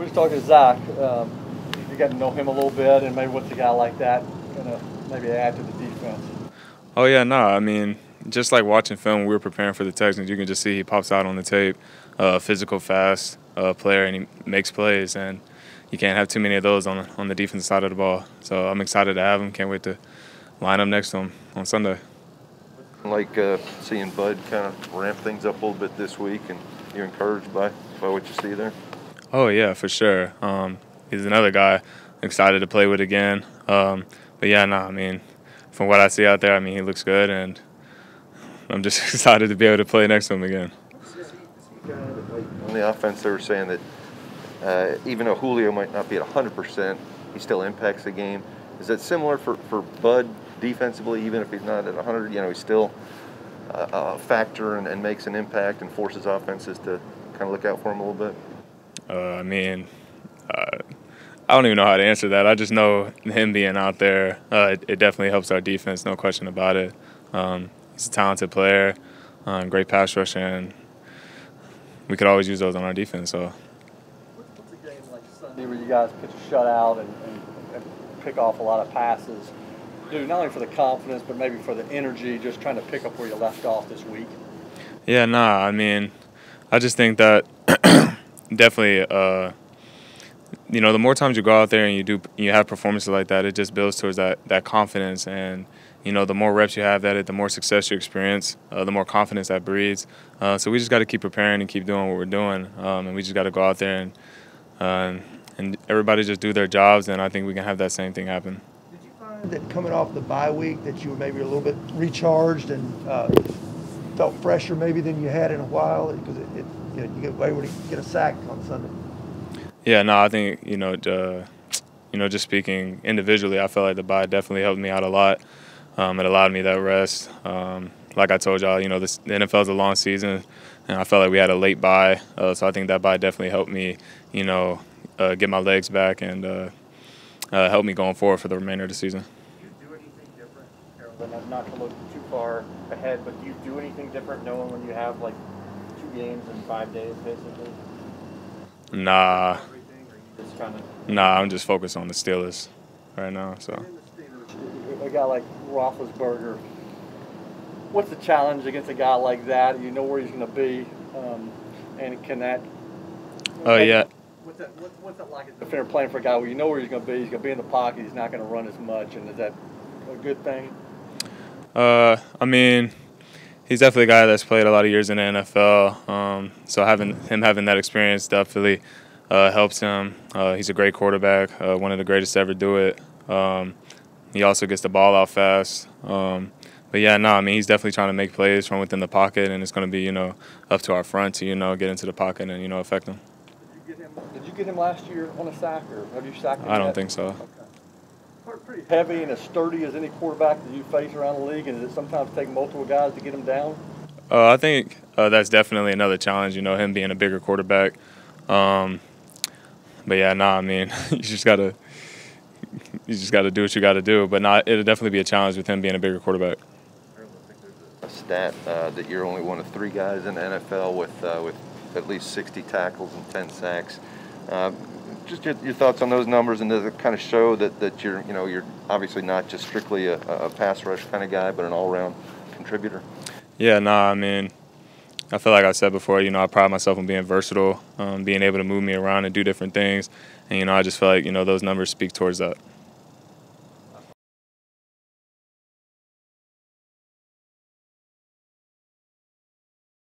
we was talking to Zach. You got to know him a little bit, and maybe what's a guy like that going to maybe add to the defense? Oh, yeah, no. I mean, just like watching film, we were preparing for the Texans. You can just see he pops out on the tape, physical, fast player, and he makes plays. And you can't have too many of those on the defensive side of the ball. So I'm excited to have him. Can't wait to line up next to him on Sunday. Like seeing Bud kind of ramp things up a little bit this week, and you're encouraged by what you see there? Oh, yeah, for sure. He's another guy excited to play with again. But, yeah, no, I mean, from what I see out there, I mean, he looks good, and I'm just excited to be able to play next to him again. On the offense, they were saying that even though Julio might not be at 100%, he still impacts the game. Is that similar for Bud defensively, even if he's not at 100? You know, he's still a factor and makes an impact and forces offenses to kind of look out for him a little bit? I mean, I don't even know how to answer that. I just know him being out there, it definitely helps our defense, no question about it. He's a talented player, great pass rusher, and we could always use those on our defense. So. What's a game like Sunday where you guys pitch a shutout and pick off a lot of passes? Dude, not only for the confidence, but maybe for the energy, just trying to pick up where you left off this week. Yeah, nah, I mean, I just think that definitely you know, the more times you go out there and you have performances like that, it just builds towards that confidence. And, you know, the more reps you have at it, the more success you experience, the more confidence that breeds. So we just got to keep preparing and keep doing what we're doing. And we just got to go out there and everybody just do their jobs, and I think we can have that same thing happen. Did you find that coming off the bye week that you were maybe a little bit recharged and felt fresher maybe than you had in a while? Because you get wayward to get a sack on Sunday. Yeah, no, I think, just speaking individually, I felt like the bye definitely helped me out a lot. It allowed me that rest. Like I told y'all, the NFL is a long season, and I felt like we had a late bye. So I think that bye definitely helped me, get my legs back and help me going forward for the remainder of the season. Do you do anything different, Carolyn? Not to look too far ahead, but do you do anything different knowing when you have, like, 2 games in 5 days, basically? Nah, I'm just focused on the Steelers right now. So a guy like Roethlisberger, what's the challenge against a guy like that? You know where he's going to be, and can that? Yeah. What's that like as a defender playing for a guy where you know where he's going to be? He's going to be in the pocket. He's not going to run as much, and is that a good thing? I mean, he's definitely a guy that's played a lot of years in the NFL, so having that experience definitely helps him. He's a great quarterback, one of the greatest to ever do it. He also gets the ball out fast. But, yeah, no, I mean, he's definitely trying to make plays from within the pocket, and it's going to be, up to our front to, get into the pocket and, affect him. Did you get him last year on a sack, or have you sacked him yet? I don't think so. Okay. Pretty heavy and as sturdy as any quarterback that you face around the league, and does it sometimes take multiple guys to get him down? I think that's definitely another challenge, him being a bigger quarterback. But yeah, no, I mean, you just gotta do what you gotta do. But no, it'll definitely be a challenge with him being a bigger quarterback. I think there's a stat that you're only one of 3 guys in the NFL with at least 60 tackles and 10 sacks. Just your thoughts on those numbers, and does it kind of show that you're, you're obviously not just strictly a pass rush kind of guy, but an all-round contributor? Yeah, I mean, I feel like I said before, I pride myself on being versatile, being able to move me around and do different things, and I just feel like those numbers speak towards that.